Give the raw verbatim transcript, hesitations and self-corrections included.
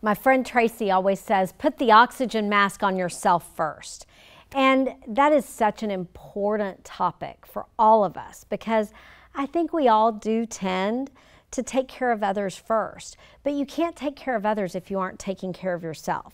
My friend Tracy always says, put the oxygen mask on yourself first. And that is such an important topic for all of us, because I think we all do tend to take care of others first. But you can't take care of others if you aren't taking care of yourself.